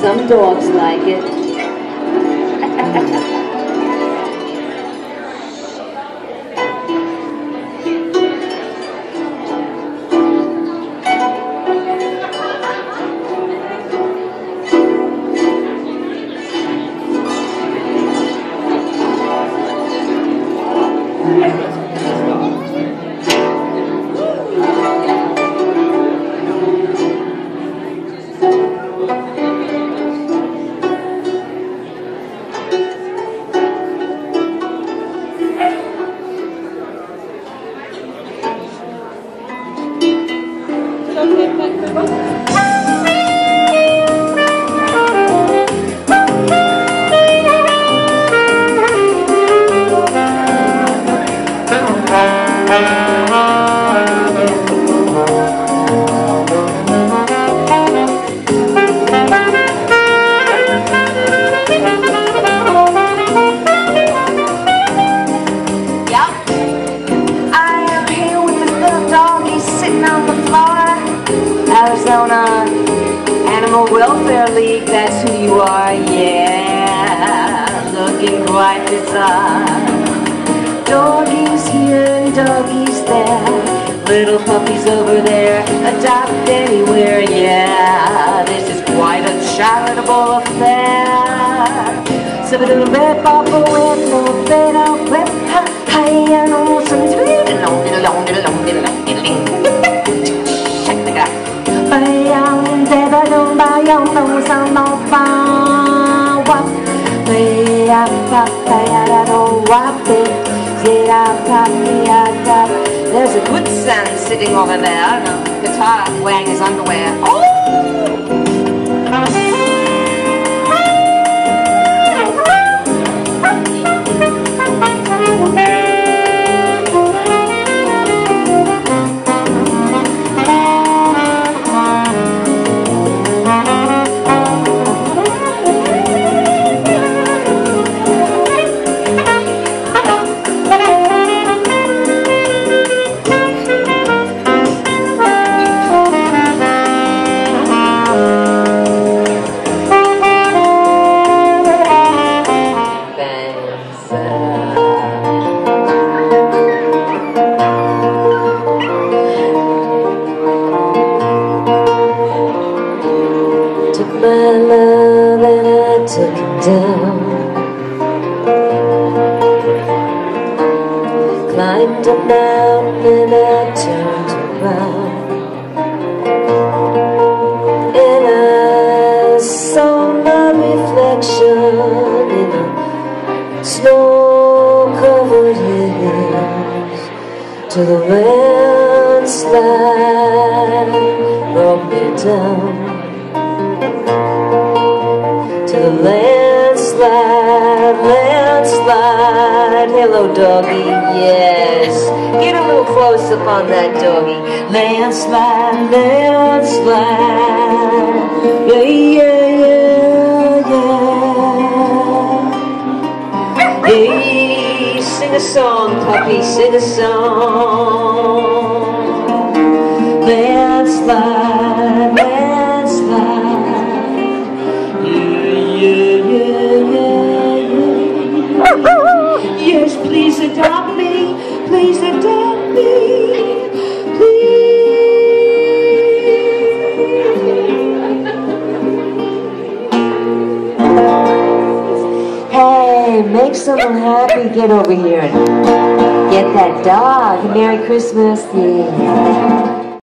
Some dogs like it. Arizona Animal Welfare League, that's who you are, yeah, looking quite bizarre. Doggies here and doggies there, little puppies over there, adopt anywhere, yeah, this is quite a charitable affair. So a little bit, pop a whip, no bit, I'll whip, hi, I know something's there's a good son sitting over there on a guitar wearing his underwear. Oh! Climbed a mountain and I turned around, and I saw my reflection in the snow-covered hills. Till the landslide brought me down. Till the landslide, hello doggy. Yes, get a little close up on that doggy. Landslide, landslide, yeah, yeah, yeah, yeah. Hey, sing a song, puppy, sing a song. Landslide, landslide, yeah, yeah, yeah, yeah, yeah. Yes, please adopt. Please adopt me, please. Hey, make someone happy, get over here and get that dog. Merry Christmas, yeah.